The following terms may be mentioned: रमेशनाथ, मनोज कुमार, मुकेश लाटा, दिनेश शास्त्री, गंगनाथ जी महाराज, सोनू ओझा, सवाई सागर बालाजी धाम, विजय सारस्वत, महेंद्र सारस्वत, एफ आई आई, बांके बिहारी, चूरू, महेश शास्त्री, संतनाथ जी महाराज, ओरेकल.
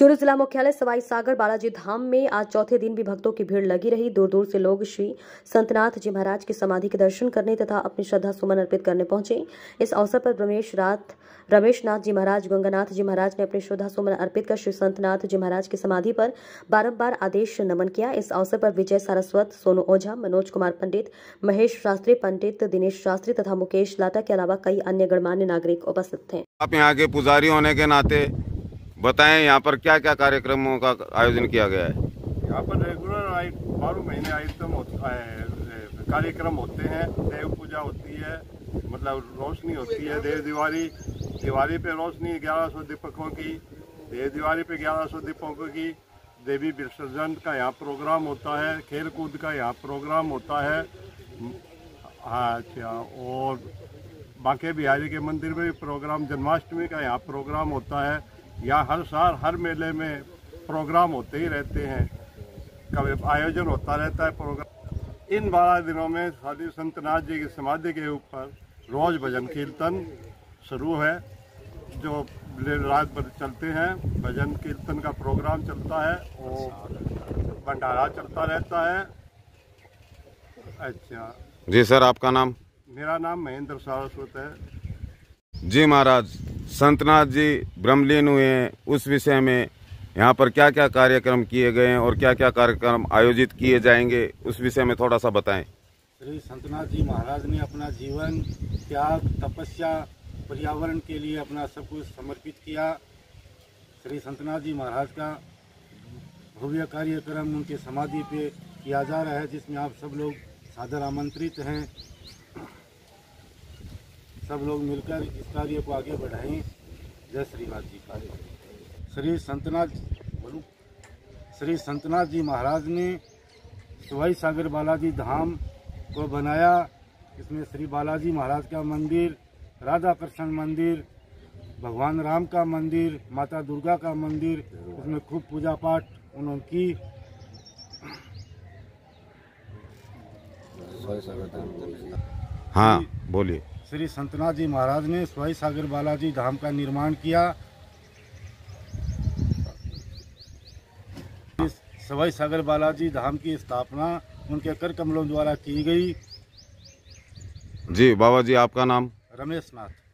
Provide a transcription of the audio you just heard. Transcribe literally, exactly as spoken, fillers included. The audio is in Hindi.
चूरू जिला मुख्यालय सवाई सागर बालाजी धाम में आज चौथे दिन भी भक्तों की भीड़ लगी रही। दूर दूर से लोग श्री संतनाथ जी महाराज की समाधि के दर्शन करने तथा अपनी श्रद्धा सुमन अर्पित करने पहुंचे। इस अवसर पर रमेश रात रमेशनाथ जी महाराज, गंगनाथ जी महाराज ने अपनी श्रद्धा सुमन अर्पित कर श्री संतनाथ जी महाराज की समाधि पर बारंबार आदेश नमन किया। इस अवसर पर विजय सारस्वत, सोनू ओझा, मनोज कुमार पंडित, महेश शास्त्री पंडित, दिनेश शास्त्री तथा मुकेश लाटा के अलावा कई अन्य गणमान्य नागरिक उपस्थित थे। आप यहाँ के पुजारी होने के नाते बताएं, यहाँ पर क्या क्या कार्यक्रमों का आयोजन किया गया है? यहाँ पर रेगुलर बारह महीने आइटम कार्यक्रम होते हैं। देव पूजा होती है, मतलब रोशनी होती है, देव दिवाली दिवाली पे रोशनी ग्यारह सौ दीपकों की, देव दिवाली पे ग्यारह सौ दीपकों की, देवी विसर्जन का यहाँ प्रोग्राम होता है, खेल कूद का यहाँ प्रोग्राम होता है। अच्छा, और बांके बिहारी के मंदिर में भी प्रोग्राम, जन्माष्टमी का यहाँ प्रोग्राम होता है। यहाँ हर साल हर मेले में प्रोग्राम होते ही रहते हैं, कभी आयोजन होता रहता है प्रोग्राम। इन बारह दिनों में साधु संतनाथ जी की समाधि के ऊपर रोज भजन कीर्तन शुरू है, जो रात भर चलते हैं। भजन कीर्तन का प्रोग्राम चलता है और भंडारा चलता रहता है। अच्छा जी सर, आपका नाम? मेरा नाम महेंद्र सारस्वत है। जी महाराज, संतनाथ जी ब्रह्मलीन हुए हैं, उस विषय में यहाँ पर क्या क्या कार्यक्रम किए गए हैं और क्या क्या कार्यक्रम आयोजित किए जाएंगे, उस विषय में थोड़ा सा बताएं। श्री संतनाथ जी महाराज ने अपना जीवन त्याग, तपस्या, पर्यावरण के लिए अपना सब कुछ समर्पित किया। श्री संतनाथ जी महाराज का भव्य कार्यक्रम उनके समाधि पे किया जा रहा है, जिसमें आप सब लोग सादर आमंत्रित हैं। सब लोग मिलकर इस कार्य को आगे बढ़ाएं। जय श्रीनाथ जी का। श्री संतनाथ श्री संतनाथ जी महाराज ने सवाई सागर बालाजी धाम को बनाया। इसमें श्री बालाजी महाराज का मंदिर, राधा कृष्ण मंदिर, भगवान राम का मंदिर, माता दुर्गा का मंदिर, उसमें खूब पूजा पाठ उन्होंने की। सवाई सागर धाम, हाँ बोलिए। श्री संतनाथ जी महाराज ने सवाई सागर बालाजी धाम का निर्माण किया। सवाई सागर बालाजी धाम की स्थापना उनके कर कमलों द्वारा की गई। जी बाबा जी, आपका नाम? रमेशनाथ।